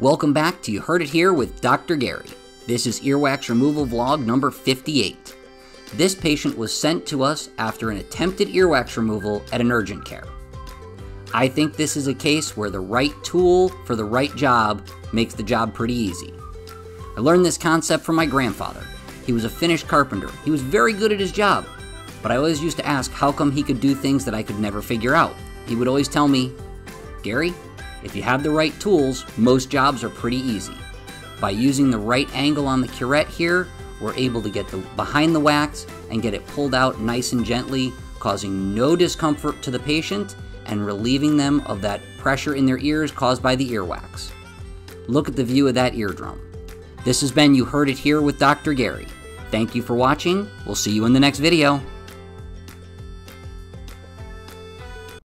Welcome back to You Heard It Here with Dr. Gary. This is earwax removal vlog number 58. This patient was sent to us after an attempted earwax removal at an urgent care. I think this is a case where the right tool for the right job makes the job pretty easy. I learned this concept from my grandfather. He was a Finnish carpenter. He was very good at his job, but I always used to ask how come he could do things that I could never figure out. He would always tell me, "Gary, if you have the right tools, most jobs are pretty easy. By using the right angle on the curette here, we're able to get behind the wax and get it pulled out nice and gently, causing no discomfort to the patient and relieving them of that pressure in their ears caused by the earwax." Look at the view of that eardrum. This has been You Heard It Here with Dr. Gary. Thank you for watching. We'll see you in the next video.